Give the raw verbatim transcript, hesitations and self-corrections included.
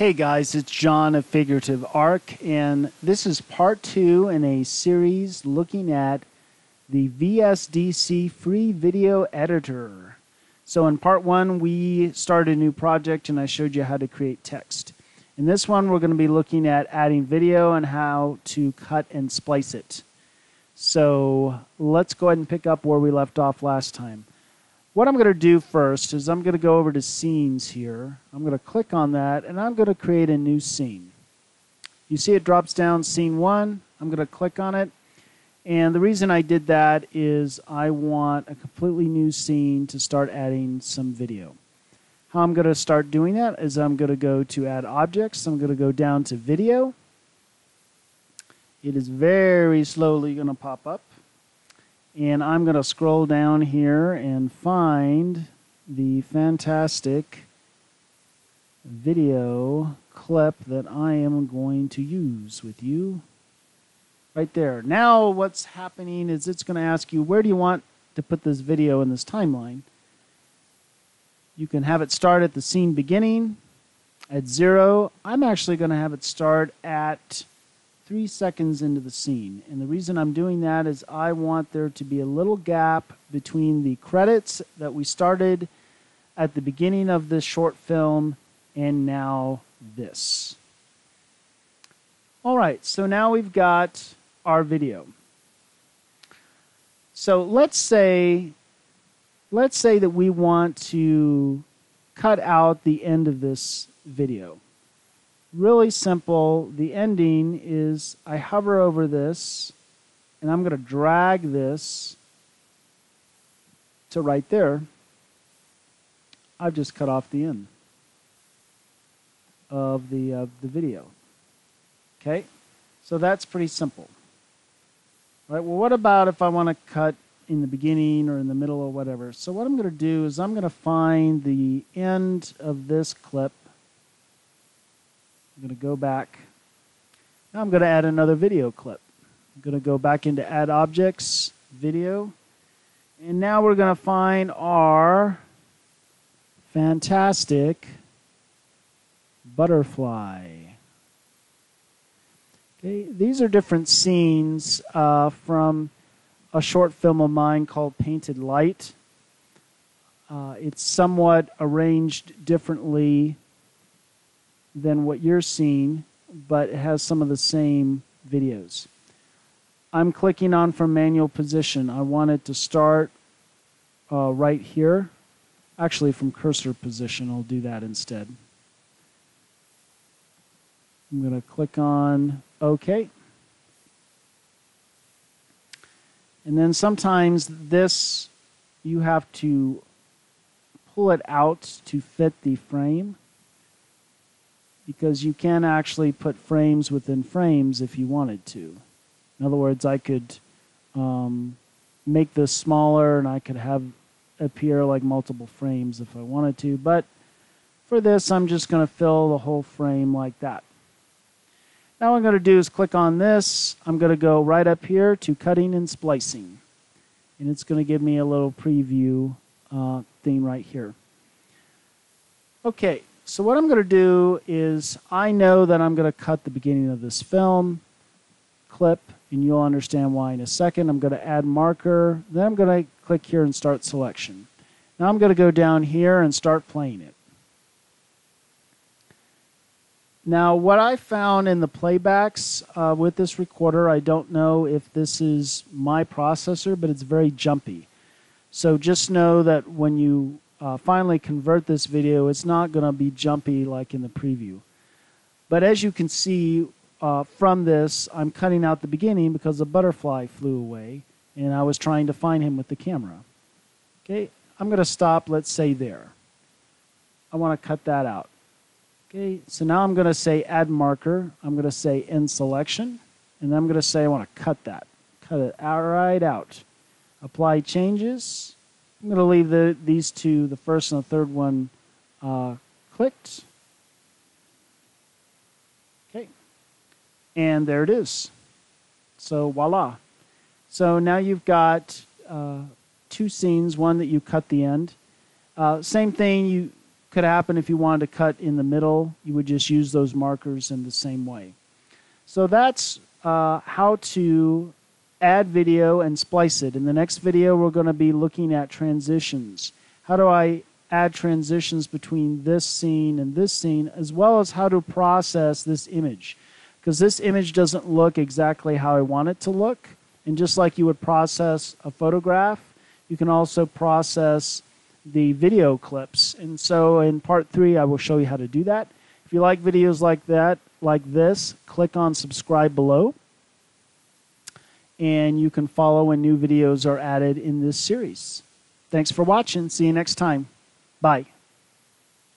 Hey guys, it's John of Figurative Arc, and this is part two in a series looking at the V S D C free video editor. So in part one, we started a new project and I showed you how to create text. In this one, we're going to be looking at adding video and how to cut and splice it. So let's go ahead and pick up where we left off last time. What I'm going to do first is I'm going to go over to scenes here. I'm going to click on that and I'm going to create a new scene. You see it drops down scene one. I'm going to click on it. And the reason I did that is I want a completely new scene to start adding some video. How I'm going to start doing that is I'm going to go to add objects. I'm going to go down to video. It is very slowly going to pop up. And I'm going to scroll down here and find the fantastic video clip that I am going to use with you right there. Now what's happening is it's going to ask you, where do you want to put this video in this timeline? You can have it start at the scene beginning at zero. I'm actually going to have it start at three seconds into the scene. And the reason I'm doing that is I want there to be a little gap between the credits that we started at the beginning of this short film and now this. All right, so now we've got our video. So let's say, let's say that we want to cut out the end of this video. Really simple. The ending is I hover over this and I'm going to drag this to right there. I've just cut off the end of the, of the video. Okay, so that's pretty simple. All right, well, what about if I want to cut in the beginning or in the middle or whatever? So what I'm going to do is I'm going to find the end of this clip. I'm going to go back. Now I'm going to add another video clip. I'm going to go back into Add Objects, Video. And now we're going to find our fantastic butterfly. Okay, these are different scenes uh, from a short film of mine called Painted Light. Uh, it's somewhat arranged differently than what you're seeing, but it has some of the same videos. I'm clicking on from manual position. I want it to start uh, right here. Actually, from cursor position, I'll do that instead. I'm going to click on OK. And then sometimes this, you have to pull it out to fit the frame, because you can actually put frames within frames if you wanted to. In other words, I could um, make this smaller and I could have appear like multiple frames if I wanted to, but for this I'm just going to fill the whole frame like that. Now what I'm going to do is click on this. I'm going to go right up here to cutting and splicing, and it's going to give me a little preview uh, thing right here. Okay. So what I'm going to do is I know that I'm going to cut the beginning of this film clip, and you'll understand why in a second. I'm going to add marker. Then I'm going to click here and start selection. Now I'm going to go down here and start playing it. Now what I found in the playbacks uh, with this recorder, I don't know if this is my processor, but it's very jumpy. So just know that when you Uh, finally convert this video, it's not going to be jumpy like in the preview. But as you can see uh, from this, I'm cutting out the beginning because the butterfly flew away and I was trying to find him with the camera. Okay, I'm going to stop, let's say, there. I want to cut that out. Okay, so now I'm going to say add marker. I'm going to say end selection, and I'm going to say I want to cut that. Cut it right out. Apply changes. I'm going to leave the, these two, the first and the third one, uh, clicked. Okay. And there it is. So voila. So now you've got uh, two scenes, one that you cut the end. Uh, same thing, you could happen if you wanted to cut in the middle. You would just use those markers in the same way. So that's uh, how to add video and splice it. In the next video, we're going to be looking at transitions. How do I add transitions between this scene and this scene, as well as how to process this image? Because this image doesn't look exactly how I want it to look. And just like you would process a photograph, you can also process the video clips. And so in part three, I will show you how to do that. If you like videos like that, like this, click on subscribe below. And you can follow when new videos are added in this series. Thanks for watching. See you next time. Bye.